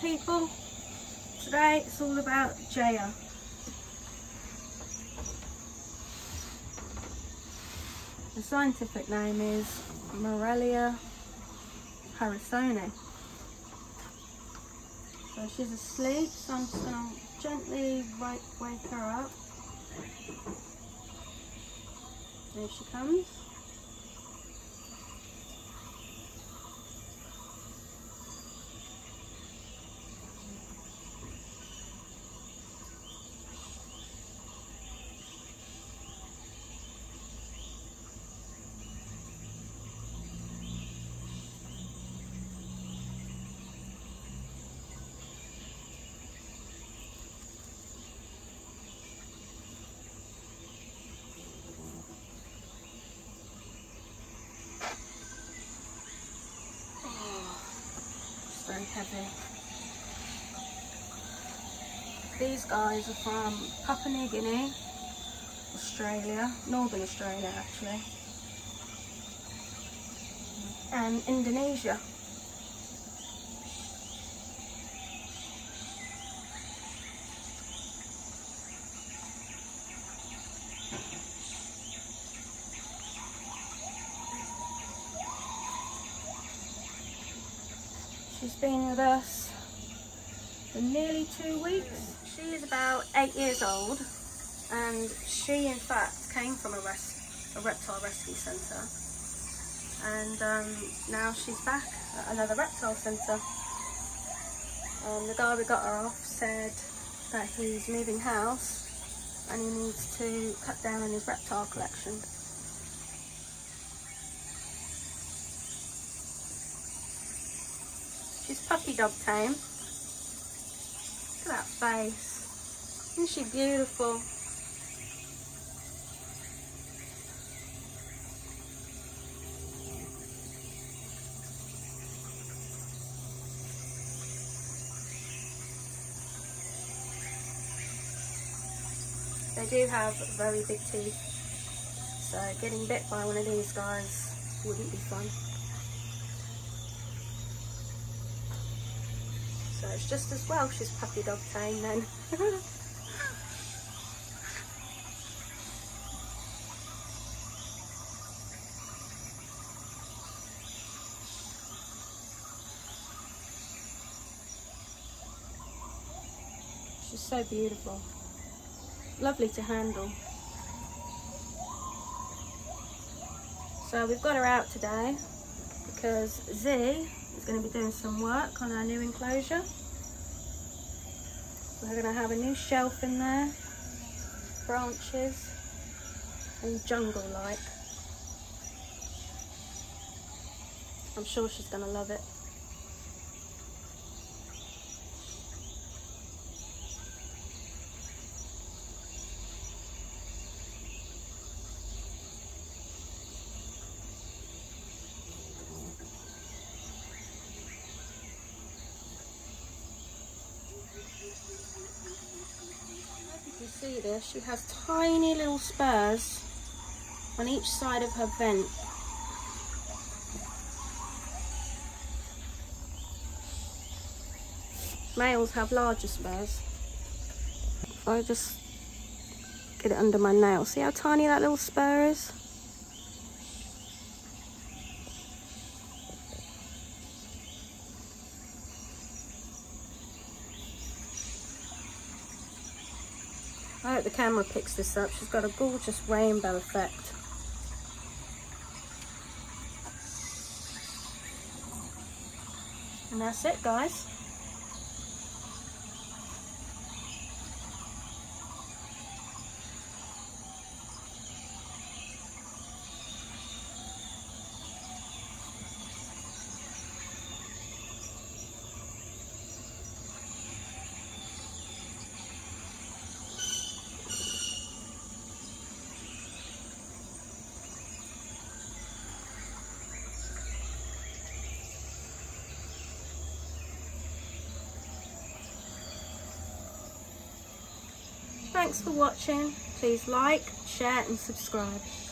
people. Today it's all about Jaya. The scientific name is Morelia harrisoni. So she's asleep, so I'm just going to gently wake her up. There she comes. Very heavy. These guys are from Papua New Guinea, Australia, Northern Australia actually, and Indonesia. She's been with us for nearly 2 weeks. She is about 8 years old, and she in fact came from a reptile rescue centre, and now she's back at another reptile centre. The guy we got her off said that he's moving house and he needs to cut down on his reptile collection. She's puppy dog tame. Look at that face. Isn't she beautiful? They do have very big teeth, so getting bit by one of these guys wouldn't be fun. So it's just as well she's puppy dog tame then. She's so beautiful. Lovely to handle. So we've got her out today because Z is going to be doing some work on our new enclosure. We're going to have a new shelf in there, branches, and jungle-like. I'm sure she's going to love it. See this, she has tiny little spurs on each side of her vent. Males have larger spurs. If I just get it under my nail, see how tiny that little spur is? I hope the camera picks this up. She's got a gorgeous rainbow effect. And that's it, guys. Thanks for watching. Please like, share and subscribe.